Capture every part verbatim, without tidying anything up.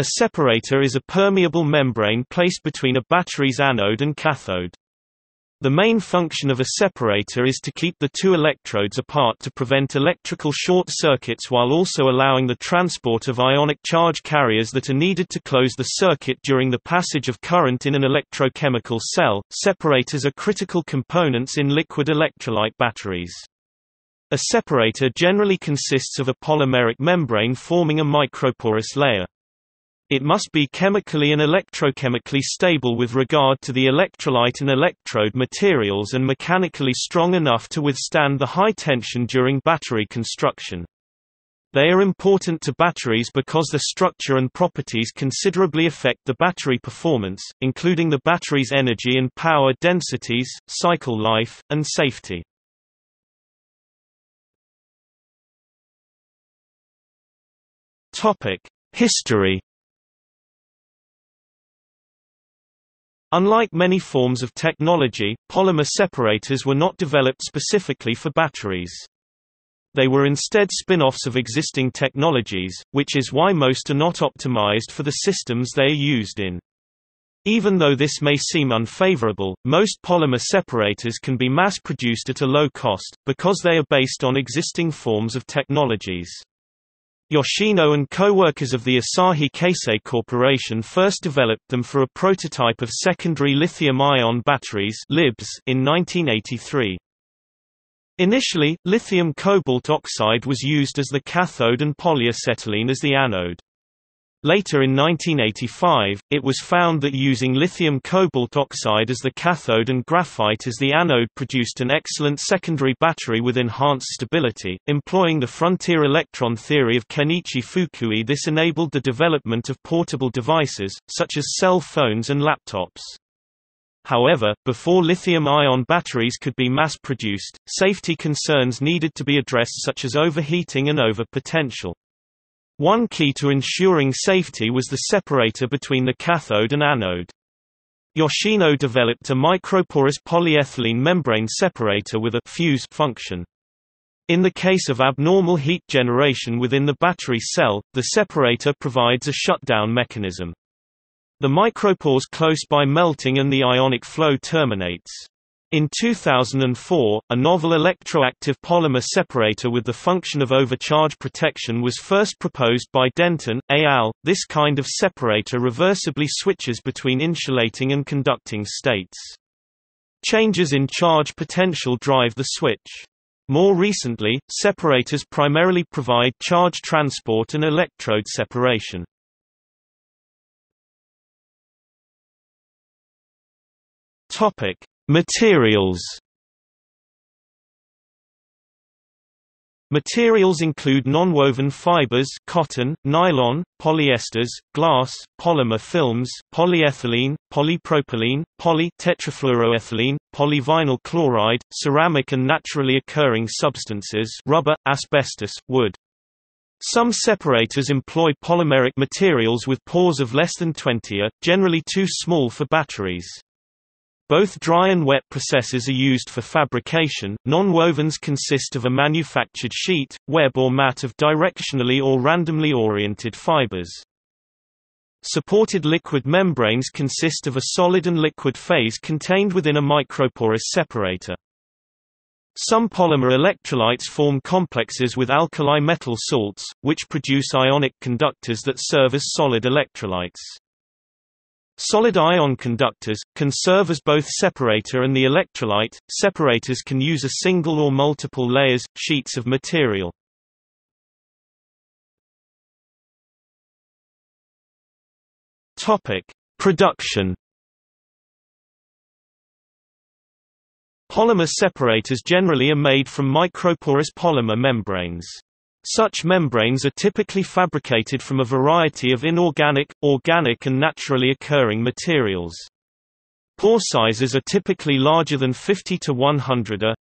A separator is a permeable membrane placed between a battery's anode and cathode. The main function of a separator is to keep the two electrodes apart to prevent electrical short circuits while also allowing the transport of ionic charge carriers that are needed to close the circuit during the passage of current in an electrochemical cell. Separators are critical components in liquid electrolyte batteries. A separator generally consists of a polymeric membrane forming a microporous layer. It must be chemically and electrochemically stable with regard to the electrolyte and electrode materials and mechanically strong enough to withstand the high tension during battery construction. They are important to batteries because the structure and properties considerably affect the battery performance, including the battery's energy and power densities, cycle life, and safety. History. Unlike many forms of technology, polymer separators were not developed specifically for batteries. They were instead spin-offs of existing technologies, which is why most are not optimized for the systems they are used in. Even though this may seem unfavorable, most polymer separators can be mass-produced at a low cost, because they are based on existing forms of technologies. Yoshino and co-workers of the Asahi Kasei Corporation first developed them for a prototype of secondary lithium-ion batteries (L I Bs) in nineteen eighty-three. Initially, lithium cobalt oxide was used as the cathode and polyacetylene as the anode. Later in nineteen eighty-five, it was found that using lithium cobalt oxide as the cathode and graphite as the anode produced an excellent secondary battery with enhanced stability. Employing the frontier electron theory of Kenichi Fukui, this enabled the development of portable devices, such as cell phones and laptops. However, before lithium-ion batteries could be mass-produced, safety concerns needed to be addressed, such as overheating and overpotential. One key to ensuring safety was the separator between the cathode and anode. Yoshino developed a microporous polyethylene membrane separator with a fuse function. In the case of abnormal heat generation within the battery cell, the separator provides a shutdown mechanism. The micropores close by melting and the ionic flow terminates. In two thousand four, a novel electroactive polymer separator with the function of overcharge protection was first proposed by Denton, et al. This kind of separator reversibly switches between insulating and conducting states. Changes in charge potential drive the switch. More recently, separators primarily provide charge transport and electrode separation. Materials. Materials include nonwoven fibers, cotton, nylon, polyesters, glass, polymer films, polyethylene, polypropylene, poly-tetrafluoroethylene, polyvinyl chloride, ceramic and naturally occurring substances, rubber, asbestos, wood. Some separators employ polymeric materials with pores of less than twenty A, generally too small for batteries. Both dry and wet processes are used for fabrication. Non-wovens consist of a manufactured sheet, web or mat of directionally or randomly oriented fibers. Supported liquid membranes consist of a solid and liquid phase contained within a microporous separator. Some polymer electrolytes form complexes with alkali metal salts, which produce ionic conductors that serve as solid electrolytes. Solid ion conductors can serve as both separator and the electrolyte. Separators can use a single or multiple layers, sheets of material. Topic: Production. Polymer separators generally are made from microporous polymer membranes. Such membranes are typically fabricated from a variety of inorganic, organic and naturally occurring materials. Pore sizes are typically larger than fifty to one hundred A.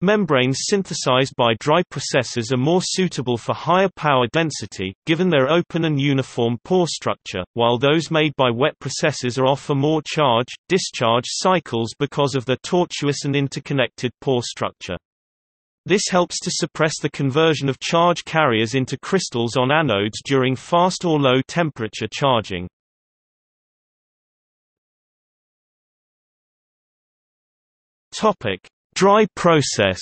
Membranes synthesized by dry processes are more suitable for higher power density, given their open and uniform pore structure, while those made by wet processes are offer more charge-discharge cycles because of their tortuous and interconnected pore structure. This helps to suppress the conversion of charge carriers into crystals on anodes during fast or low temperature charging. Topic: Dry process.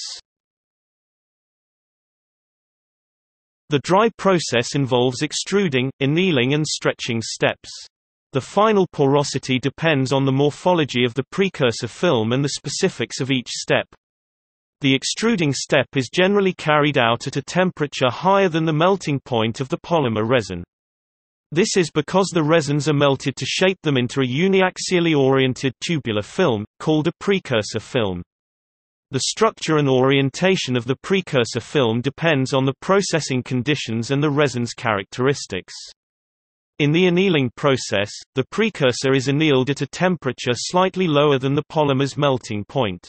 The dry process involves extruding, annealing and stretching steps. The final porosity depends on the morphology of the precursor film and the specifics of each step. The extruding step is generally carried out at a temperature higher than the melting point of the polymer resin. This is because the resins are melted to shape them into a uniaxially oriented tubular film, called a precursor film. The structure and orientation of the precursor film depends on the processing conditions and the resin's characteristics. In the annealing process, the precursor is annealed at a temperature slightly lower than the polymer's melting point.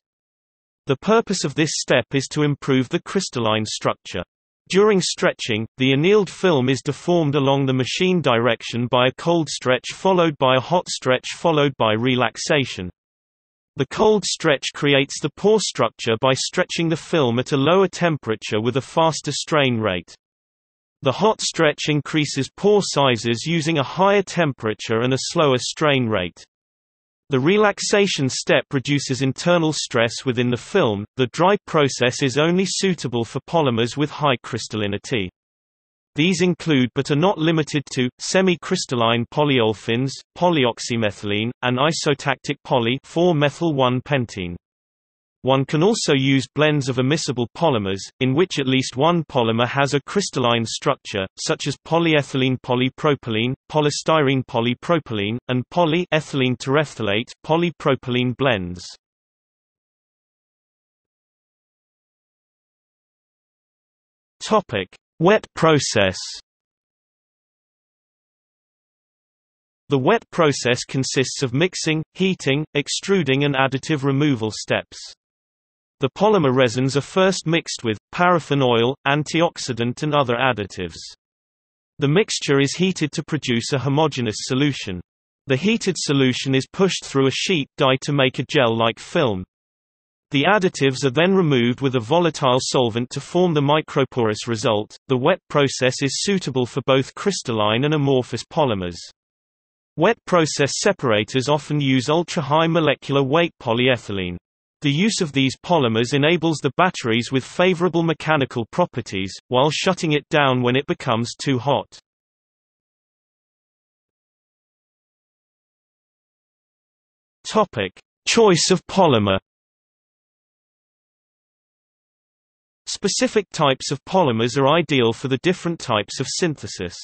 The purpose of this step is to improve the crystalline structure. During stretching, the annealed film is deformed along the machine direction by a cold stretch followed by a hot stretch followed by relaxation. The cold stretch creates the pore structure by stretching the film at a lower temperature with a faster strain rate. The hot stretch increases pore sizes using a higher temperature and a slower strain rate. The relaxation step reduces internal stress within the film. The dry process is only suitable for polymers with high crystallinity. These include but are not limited to semi-crystalline polyolefins, polyoxymethylene, and isotactic poly four methyl one pentene. One can also use blends of immiscible polymers, in which at least one polymer has a crystalline structure, such as polyethylene polypropylene, polystyrene polypropylene, and polyethylene terephthalate polypropylene blends. Topic: Wet process. The wet process consists of mixing, heating, extruding and additive removal steps. The polymer resins are first mixed with paraffin oil, antioxidant and other additives. The mixture is heated to produce a homogeneous solution. The heated solution is pushed through a sheet dye to make a gel-like film. The additives are then removed with a volatile solvent to form the microporous result. The wet process is suitable for both crystalline and amorphous polymers. Wet process separators often use ultra-high molecular weight polyethylene. The use of these polymers enables the batteries with favorable mechanical properties, while shutting it down when it becomes too hot. Topic: Choice of polymer. Specific types of polymers are ideal for the different types of synthesis.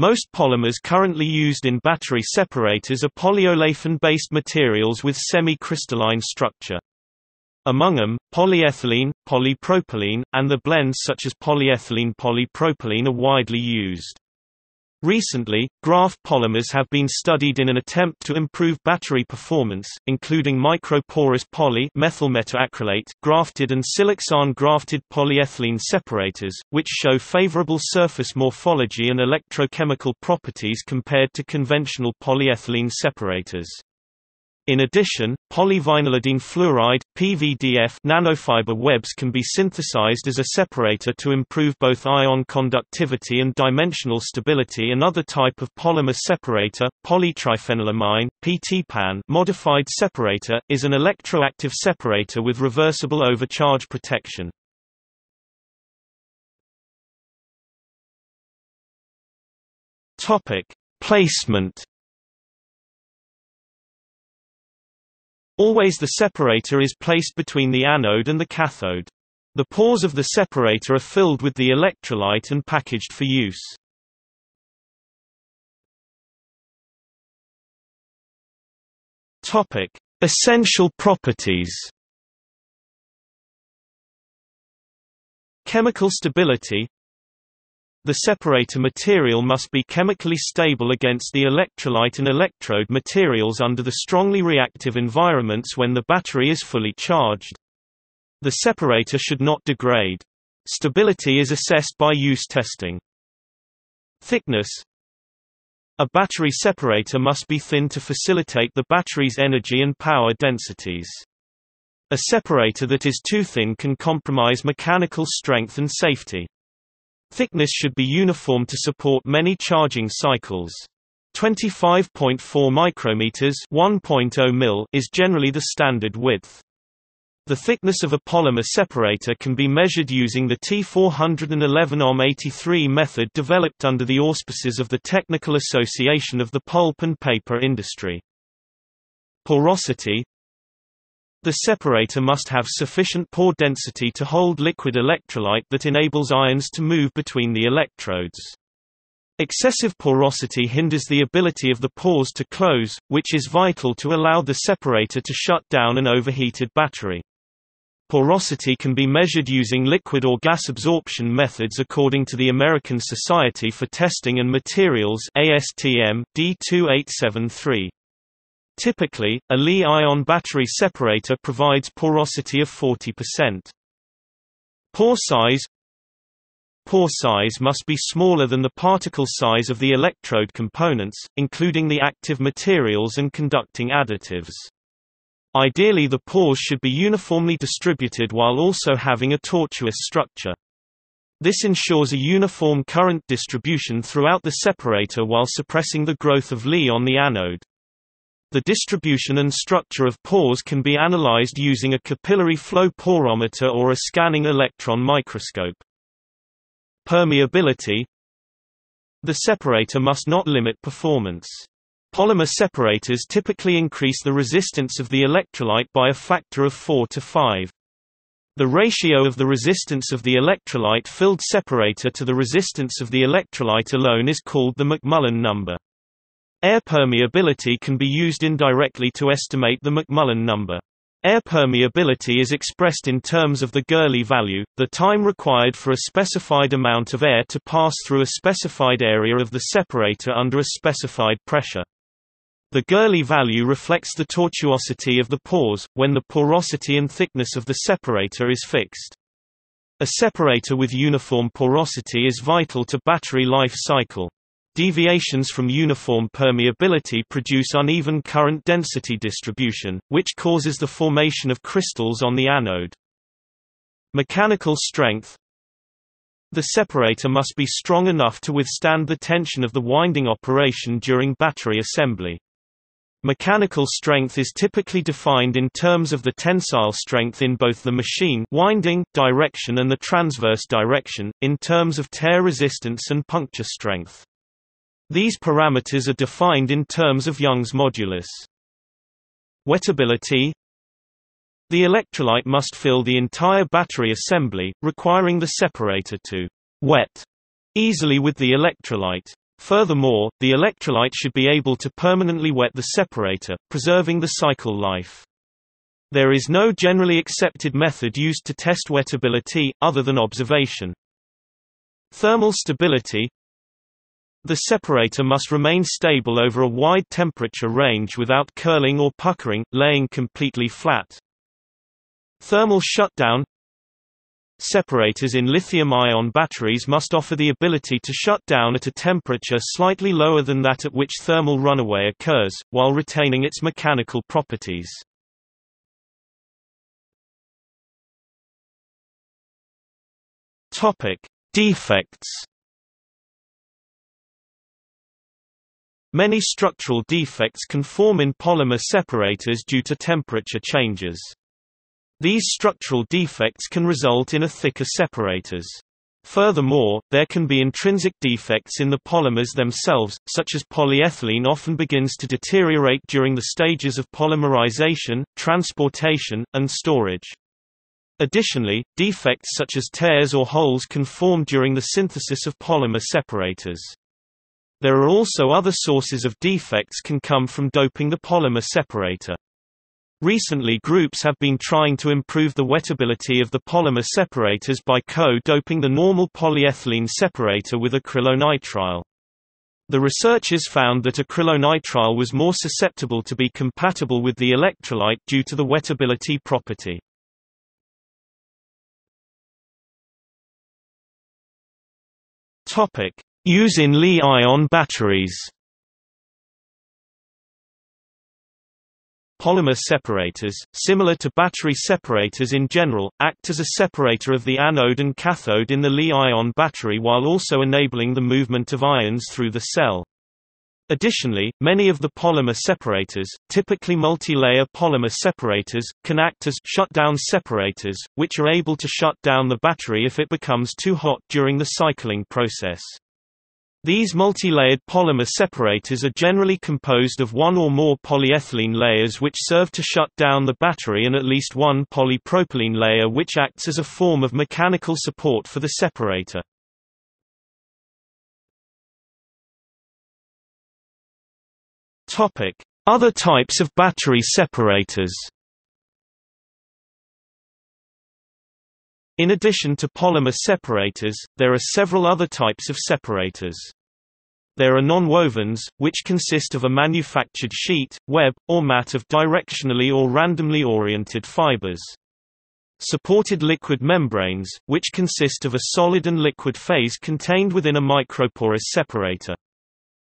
Most polymers currently used in battery separators are polyolefin-based materials with semi-crystalline structure. Among them, polyethylene, polypropylene, and the blends such as polyethylene polypropylene are widely used. Recently, graft polymers have been studied in an attempt to improve battery performance, including microporous poly methyl metaacrylate, grafted and siloxane-grafted polyethylene separators, which show favorable surface morphology and electrochemical properties compared to conventional polyethylene separators. In addition, polyvinylidene fluoride (P V D F) nanofiber webs can be synthesized as a separator to improve both ion conductivity and dimensional stability. Another type of polymer separator, polytriphenylamine (P T P A N) modified separator, is an electroactive separator with reversible overcharge protection. Topic: Placement. Always the separator is placed between the anode and the cathode. The pores of the separator are filled with the electrolyte and packaged for use. Topic: Essential properties. Chemical stability. The separator material must be chemically stable against the electrolyte and electrode materials under the strongly reactive environments when the battery is fully charged. The separator should not degrade. Stability is assessed by use testing. Thickness. A battery separator must be thin to facilitate the battery's energy and power densities. A separator that is too thin can compromise mechanical strength and safety. Thickness should be uniform to support many charging cycles. twenty-five point four micrometers one point zero millimeters is generally the standard width. The thickness of a polymer separator can be measured using the T four eleven O M eighty-three method developed under the auspices of the Technical Association of the Pulp and Paper Industry. Porosity. The separator must have sufficient pore density to hold liquid electrolyte that enables ions to move between the electrodes. Excessive porosity hinders the ability of the pores to close, which is vital to allow the separator to shut down an overheated battery. Porosity can be measured using liquid or gas absorption methods according to the American Society for Testing and Materials (A S T M) D two eight seven three. Typically, a Li-ion battery separator provides porosity of forty percent. Pore size. Pore size must be smaller than the particle size of the electrode components, including the active materials and conducting additives. Ideally, the pores should be uniformly distributed while also having a tortuous structure. This ensures a uniform current distribution throughout the separator while suppressing the growth of Li on the anode. The distribution and structure of pores can be analyzed using a capillary flow porometer or a scanning electron microscope. Permeability. The separator must not limit performance. Polymer separators typically increase the resistance of the electrolyte by a factor of four to five. The ratio of the resistance of the electrolyte-filled separator to the resistance of the electrolyte alone is called the McMullen number. Air permeability can be used indirectly to estimate the McMullen number. Air permeability is expressed in terms of the Gurley value, the time required for a specified amount of air to pass through a specified area of the separator under a specified pressure. The Gurley value reflects the tortuosity of the pores, when the porosity and thickness of the separator is fixed. A separator with uniform porosity is vital to battery life cycle. Deviations from uniform permeability produce uneven current density distribution, which causes the formation of crystals on the anode. Mechanical strength. The separator must be strong enough to withstand the tension of the winding operation during battery assembly. Mechanical strength is typically defined in terms of the tensile strength in both the machine winding direction and the transverse direction, in terms of tear resistance and puncture strength. These parameters are defined in terms of Young's modulus. Wettability. The electrolyte must fill the entire battery assembly, requiring the separator to wet easily with the electrolyte. Furthermore, the electrolyte should be able to permanently wet the separator, preserving the cycle life. There is no generally accepted method used to test wettability, other than observation. Thermal stability. The separator must remain stable over a wide temperature range without curling or puckering, laying completely flat. Thermal shutdown. Separators in lithium-ion batteries must offer the ability to shut down at a temperature slightly lower than that at which thermal runaway occurs, while retaining its mechanical properties. Topic: Defects. Many structural defects can form in polymer separators due to temperature changes. These structural defects can result in a thicker separators. Furthermore, there can be intrinsic defects in the polymers themselves, such as polyethylene often begins to deteriorate during the stages of polymerization, transportation, and storage. Additionally, defects such as tears or holes can form during the synthesis of polymer separators. There are also other sources of defects can come from doping the polymer separator. Recently, groups have been trying to improve the wettability of the polymer separators by co-doping the normal polyethylene separator with acrylonitrile. The researchers found that acrylonitrile was more susceptible to be compatible with the electrolyte due to the wettability property. Topic: Use in Li-ion batteries. Polymer separators, similar to battery separators in general, act as a separator of the anode and cathode in the Li-ion battery while also enabling the movement of ions through the cell. Additionally, many of the polymer separators, typically multi-layer polymer separators, can act as shutdown separators, which are able to shut down the battery if it becomes too hot during the cycling process. These multi-layered polymer separators are generally composed of one or more polyethylene layers which serve to shut down the battery and at least one polypropylene layer which acts as a form of mechanical support for the separator. Other types of battery separators. In addition to polymer separators, there are several other types of separators. There are nonwovens, which consist of a manufactured sheet, web, or mat of directionally or randomly oriented fibers. Supported liquid membranes, which consist of a solid and liquid phase contained within a microporous separator.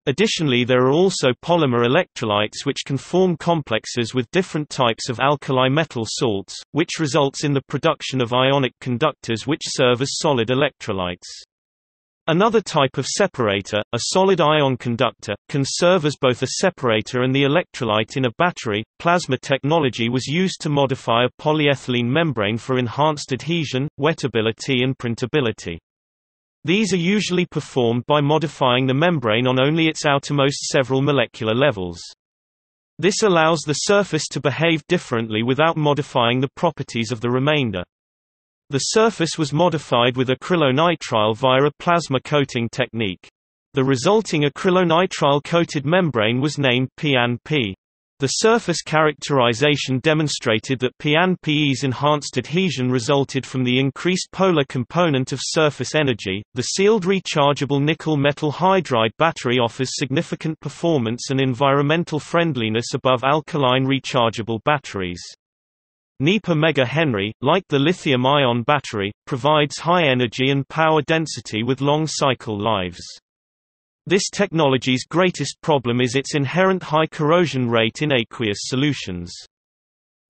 Additionally, there are also polymer electrolytes which can form complexes with different types of alkali metal salts, which results in the production of ionic conductors which serve as solid electrolytes. Another type of separator, a solid ion conductor, can serve as both a separator and the electrolyte in a battery. Plasma technology was used to modify a polyethylene membrane for enhanced adhesion, wettability and printability. These are usually performed by modifying the membrane on only its outermost several molecular levels. This allows the surface to behave differently without modifying the properties of the remainder. The surface was modified with acrylonitrile via a plasma coating technique. The resulting acrylonitrile-coated membrane was named P N P. The surface characterization demonstrated that P N P E's enhanced adhesion resulted from the increased polar component of surface energy. The sealed rechargeable nickel metal hydride battery offers significant performance and environmental friendliness above alkaline rechargeable batteries. NEPA megahenry, like the lithium ion battery, provides high energy and power density with long cycle lives. This technology's greatest problem is its inherent high corrosion rate in aqueous solutions.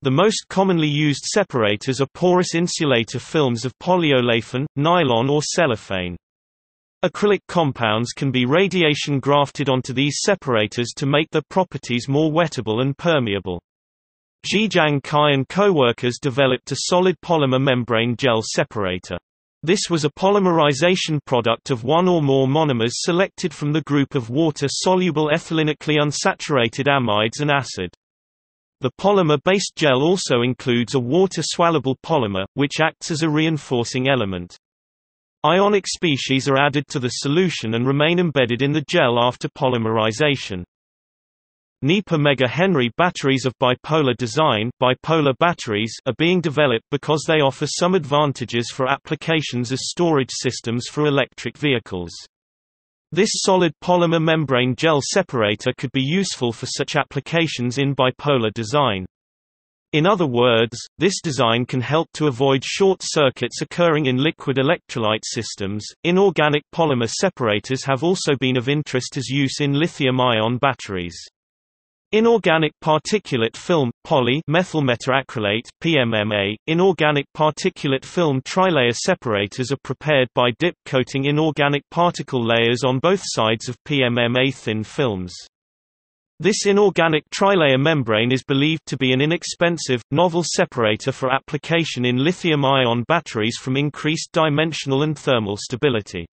The most commonly used separators are porous insulator films of polyolefin, nylon or cellophane. Acrylic compounds can be radiation grafted onto these separators to make their properties more wettable and permeable. Zhijiang Kai and co-workers developed a solid polymer membrane gel separator. This was a polymerization product of one or more monomers selected from the group of water-soluble ethylinically unsaturated amides and acid. The polymer-based gel also includes a water-swallowable polymer, which acts as a reinforcing element. Ionic species are added to the solution and remain embedded in the gel after polymerization. NEPA megahenry batteries of bipolar design bipolar batteries are being developed because they offer some advantages for applications as storage systems for electric vehicles. This solid polymer membrane gel separator could be useful for such applications in bipolar design. In other words, this design can help to avoid short circuits occurring in liquid electrolyte systems. Inorganic polymer separators have also been of interest as use in lithium-ion batteries. Inorganic particulate film, poly methylmetaacrylate P M M A, inorganic particulate film trilayer separators are prepared by dip coating inorganic particle layers on both sides of P M M A thin films. This inorganic trilayer membrane is believed to be an inexpensive, novel separator for application in lithium-ion batteries from increased dimensional and thermal stability.